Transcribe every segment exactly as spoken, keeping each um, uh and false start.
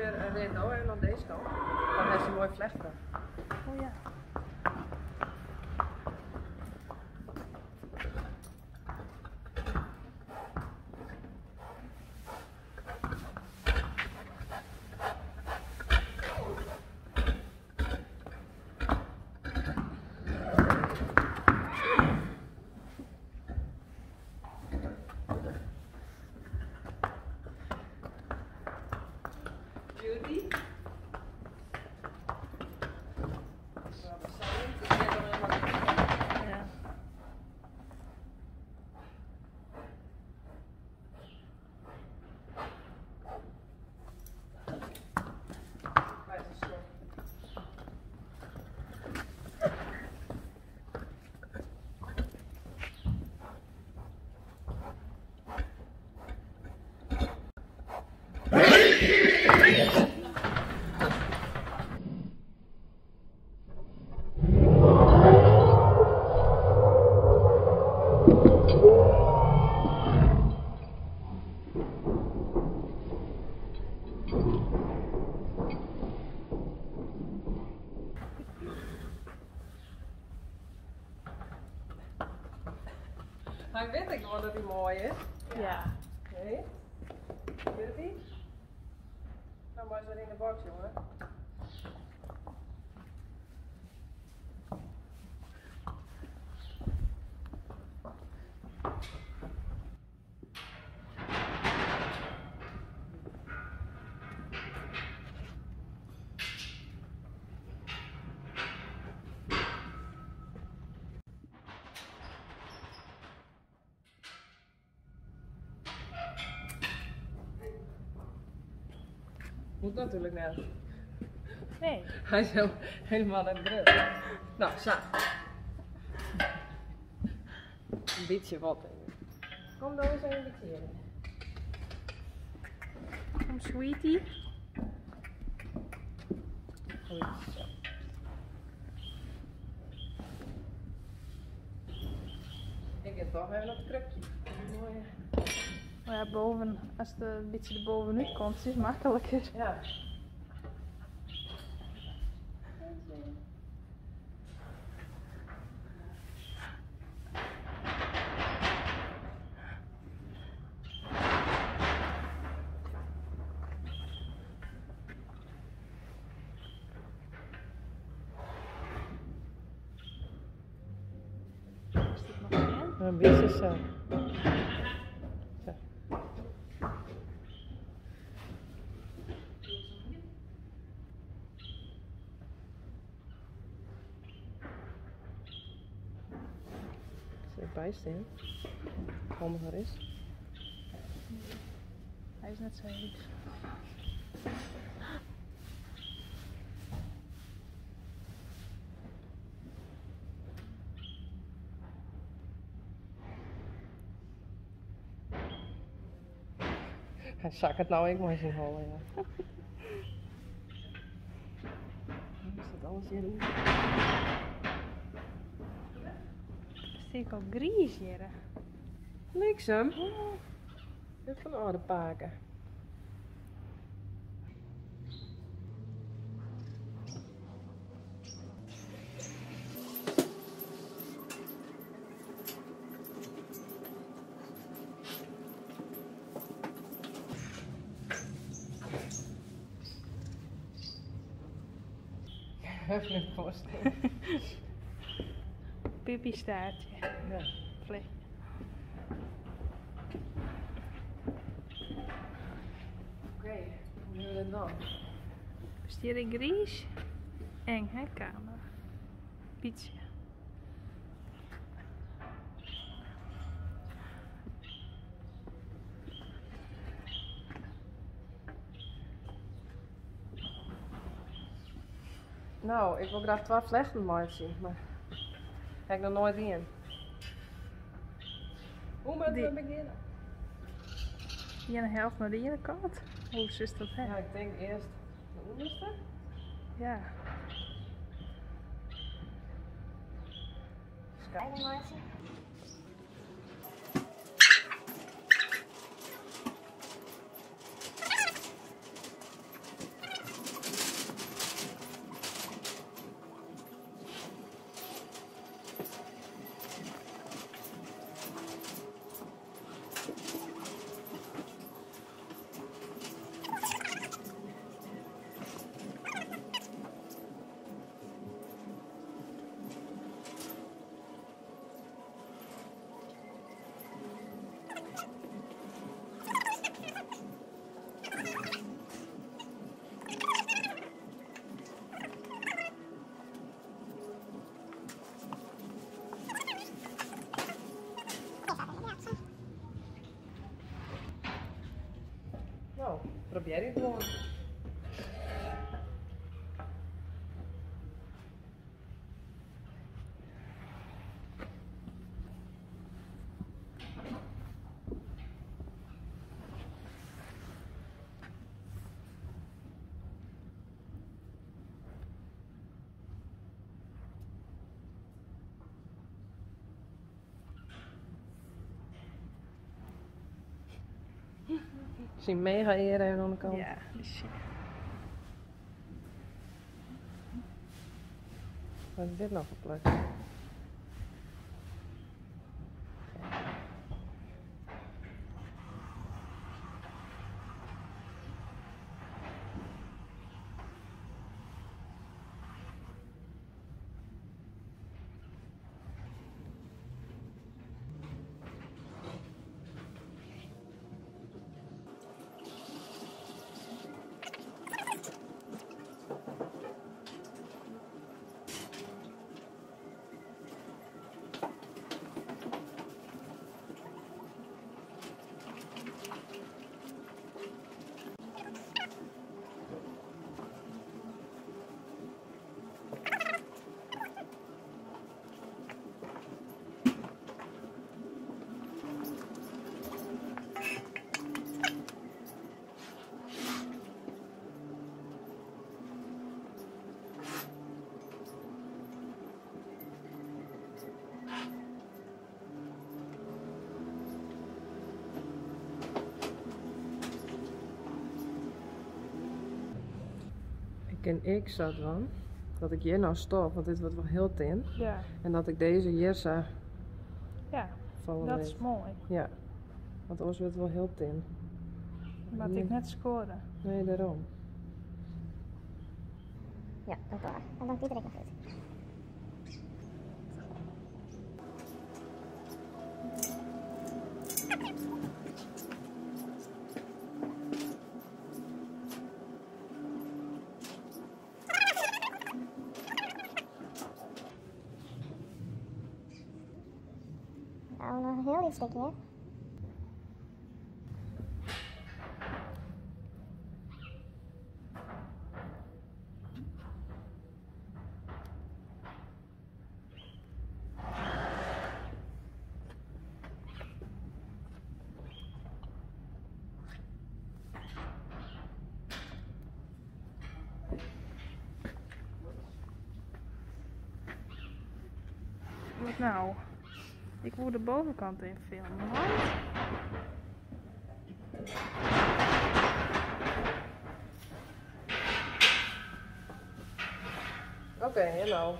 weer een Renault en aan deze kant. Dan heeft ze mooi vlechterig. Oh ja. Judy. Ja. Hij weet ik wel dat hij mooi is. Ja. Oké. Wil die? Nou, maar zo in de box, jongen. Moet natuurlijk net. Nee. Hij is helemaal aan het brullen. Nou, zo. Een beetje wat. Kom dan eens even bekeren. Kom, sweetie. Goed zo. Ik heb toch even een krukje. Mooi. Maar ja, boven, als het een beetje erbovenuit komt, is het makkelijker. Ja. Is dit nog meer? Een beetje zo. Bijsteen, handig er is. Nee, hij is net zo lief. Hij zak het nou ik maar eens in halen, ja. Is dat alles hier? Ik al gries hier. Niks hem. Ik heb van oude paken. Even een post. Puppy staartje. Ja. Vlecht. Oké, okay, hoe doen we dat dan? Bestieren gries en haar kamer. Pietje. Nou, ik wil graag twaalf vlechten maken, maar... Ga ik nog nooit in. Hoe moet je beginnen? Hier een helft naar de ene kant. Hoe is dat? Hè? Ja, ik denk eerst de onderste. Ja. Skylight. Probeer je gewoon. Ik zie mega eer aan de kant. Ja, die zie ik. Wat is dit nou voor plek? En ik zat dan dat ik hier nou stop, want dit wordt wel heel tin. Ja. En dat ik deze hier zag. Ja, dat weet. Is mooi. Ja, want anders wordt het wel heel tin. Maar nee. Ik net scoorde. Nee, daarom. Ja, dat waar. En dan pieper ik nog goed. Stukje. Ja. Wat nou? Ik moet de bovenkant in filmen. Oké, okay, hello.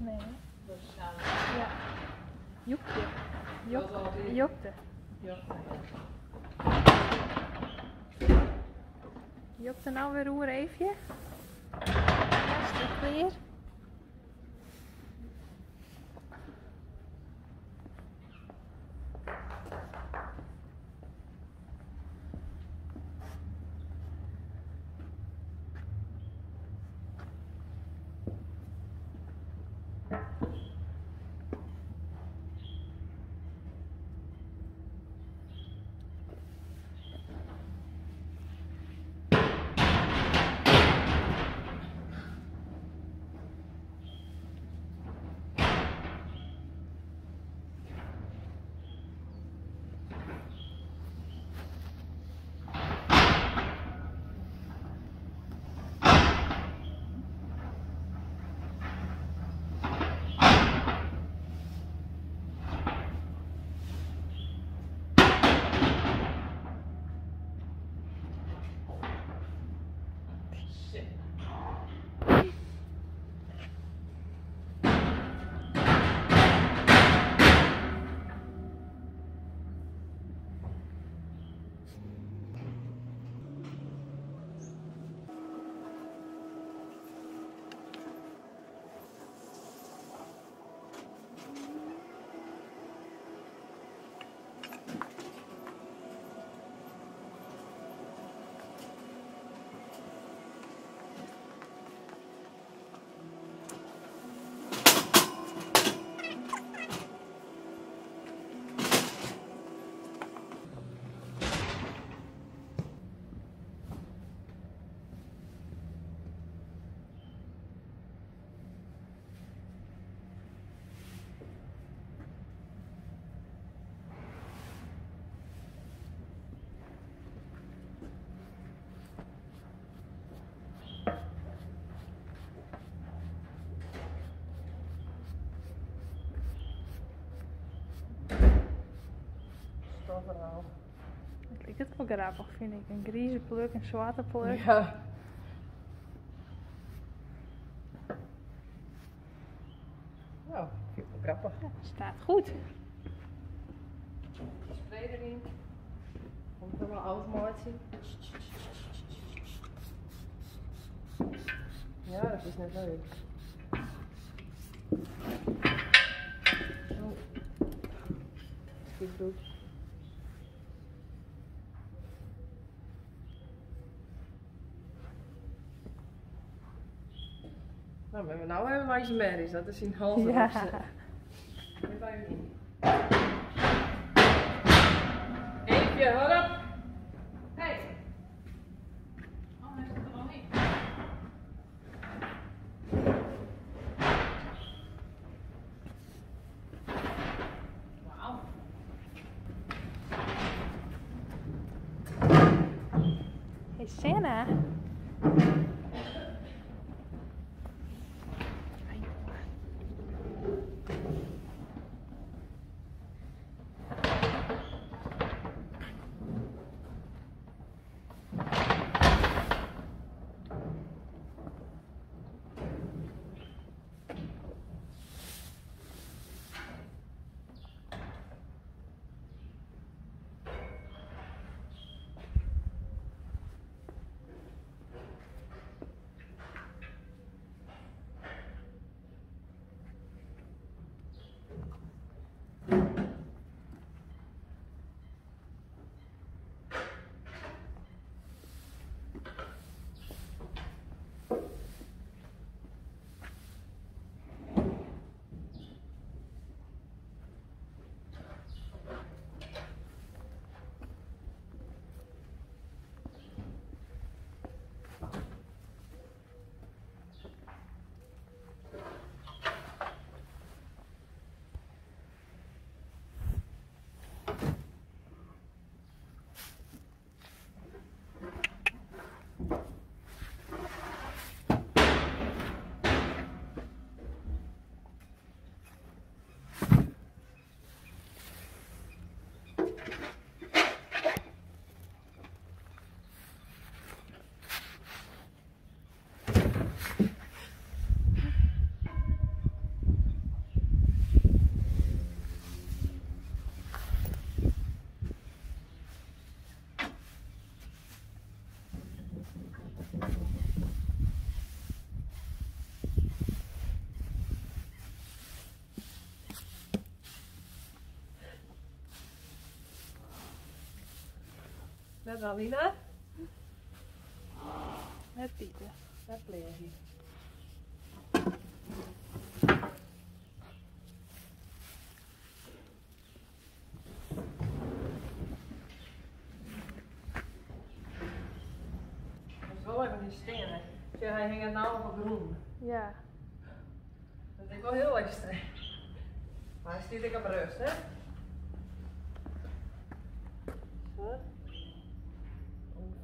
Nee. Ja. Jokte. Jokte. Jokte. Jokte nou weer roer even. Ja, stuk weer. overal. Ik vind het wel grappig, vind ik. Een grieze pluk, een zwarte pluk. Ja. Nou, ik vind het wel grappig. Ja, staat goed. Spray erin. Komt er wel oud maatje. Ja, dat is net leuk. Zo. Goed doet. Nou, we hebben nou een wijze merries, dat is in halve ja. Eentje, hoor op! Hey! Oh, hij zit er al niet. Wauw. Hey, Senna! Met Alina. Met Pieter. Met Plegi. Dat is wel even die stenen. Hij hing het nou op het groen. Ja. Dat is wel heel extra. Maar hij stiet ik op rust, hè? Zo.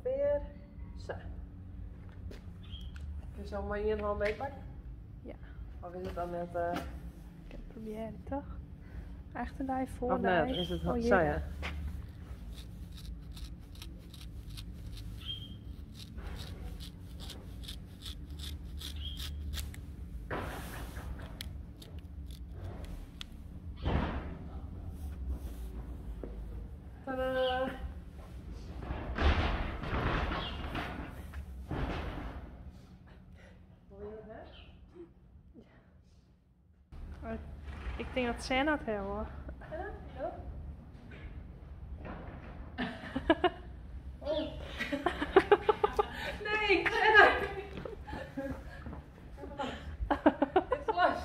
Weer. Zo. Kun je zo maar hier nog meepakken? Ja. Of is het dan net... Uh... Ik heb het proberen, toch? Achterdij, voordij. Of net, is het oh, zo ja. Tadaa! Ik denk dat zij dat hebben hoor. Ja? Oh. Nee, zij dat niet. Het is los.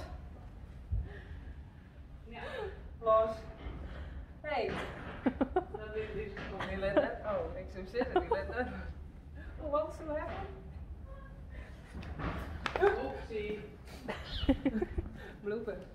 Ja. Los. Hey. Dat is dus nog niet letten. Oh, ik zou zitten niet letten. Oh, wat is er nou? Oepsie. Bloepen.